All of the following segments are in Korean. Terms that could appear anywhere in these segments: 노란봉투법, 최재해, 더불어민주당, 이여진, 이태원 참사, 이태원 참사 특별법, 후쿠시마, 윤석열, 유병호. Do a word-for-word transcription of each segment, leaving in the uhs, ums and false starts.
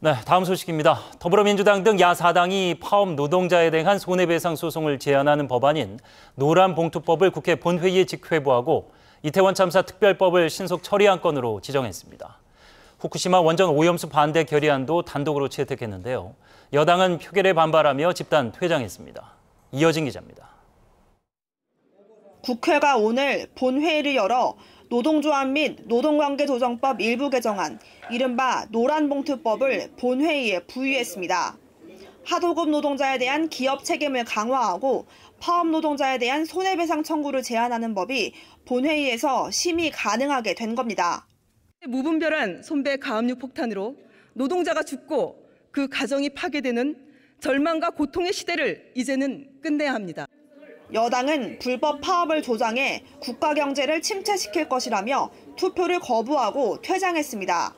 네, 다음 소식입니다. 더불어민주당 등 야사당이 파업 노동자에 대한 손해배상 소송을 제한하는 법안인 노란봉투법을 국회 본회의에 직회부하고 이태원 참사 특별법을 신속 처리한 건으로 지정했습니다. 후쿠시마 원전 오염수 반대 결의안도 단독으로 채택했는데요. 여당은 표결에 반발하며 집단 퇴장했습니다. 이여진 기자입니다. 국회가 오늘 본회의를 열어 노동조합 및 노동관계조정법 일부 개정안, 이른바 노란봉투법을 본회의에 부의했습니다. 하도급 노동자에 대한 기업 책임을 강화하고 파업 노동자에 대한 손해배상 청구를 제한하는 법이 본회의에서 심의 가능하게 된 겁니다. 무분별한 손배 가압류 폭탄으로 노동자가 죽고 그 가정이 파괴되는 절망과 고통의 시대를 이제는 끝내야 합니다. 여당은 불법 파업을 조장해 국가 경제를 침체시킬 것이라며 투표를 거부하고 퇴장했습니다.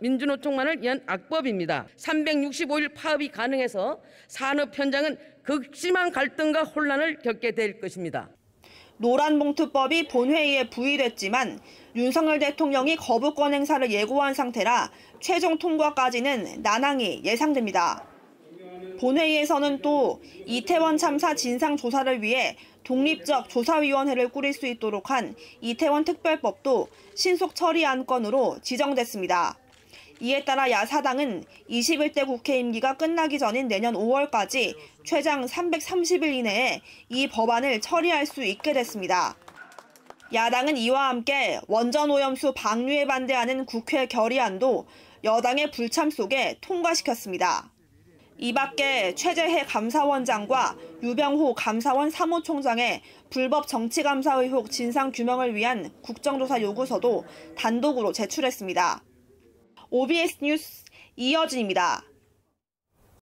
민주노총만을 위한 악법입니다. 삼백육십오 일 파업이 가능해서 산업 현장은 극심한 갈등과 혼란을 겪게 될 것입니다. 노란봉투법이 본회의에 부의됐지만 윤석열 대통령이 거부권 행사를 예고한 상태라 최종 통과까지는 난항이 예상됩니다. 본회의에서는 또 이태원 참사 진상조사를 위해 독립적 조사위원회를 꾸릴 수 있도록 한 이태원 특별법도 신속 처리안 건으로 지정됐습니다. 이에 따라 야사당은 이십일 대 국회 임기가 끝나기 전인 내년 오월까지 최장 삼백삼십 일 이내에 이 법안을 처리할 수 있게 됐습니다. 야당은 이와 함께 원전 오염수 방류에 반대하는 국회 결의안도 여당의 불참 속에 통과시켰습니다. 이 밖에 최재해 감사원장과 유병호 감사원 사무총장의 불법 정치감사 의혹 진상규명을 위한 국정조사 요구서도 단독으로 제출했습니다. 오비에스 뉴스 이여진입니다.